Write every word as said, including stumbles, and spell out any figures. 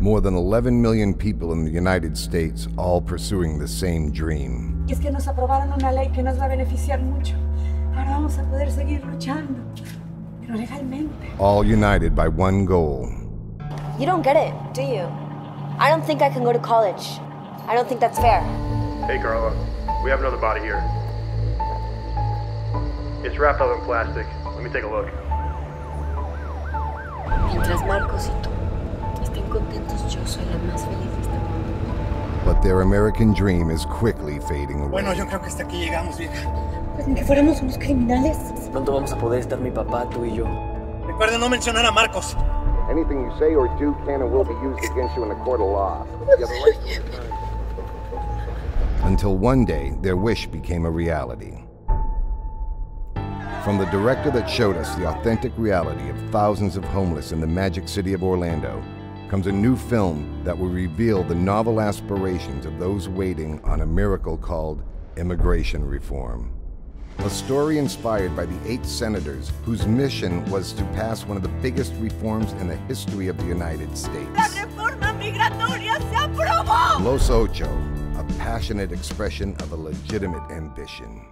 More than eleven million people in the United States, all pursuing the same dream. Es que nos aprobaron una ley que nos va a beneficiar mucho. Ahora vamos a poder seguir luchando, pero legalmente. All united by one goal. You don't get it, do you? I don't think I can go to college. I don't think that's fair. Hey, Carla, we have another body here. It's wrapped up in plastic. Let me take a look. Mientras Marcos y tú estén contentos, yo soy la más feliz de este mundo. But their American dream is quickly fading away. Bueno, yo creo que hasta aquí llegamos, vieja. Pues ni que fuéramos unos criminales. Pronto vamos a poder estar mi papá, tú y yo. Recuerden no mencionar a Marcos. Anything you say or do can and will be used against you in a court of law. You have a right to return. Until one day, their wish became a reality. From the director that showed us the authentic reality of thousands of homeless in the magic city of Orlando comes a new film that will reveal the novel aspirations of those waiting on a miracle called immigration reform. A story inspired by the eight senators whose mission was to pass one of the biggest reforms in the history of the United States. La reforma migratoria se aprobó! Los Ocho, a passionate expression of a legitimate ambition.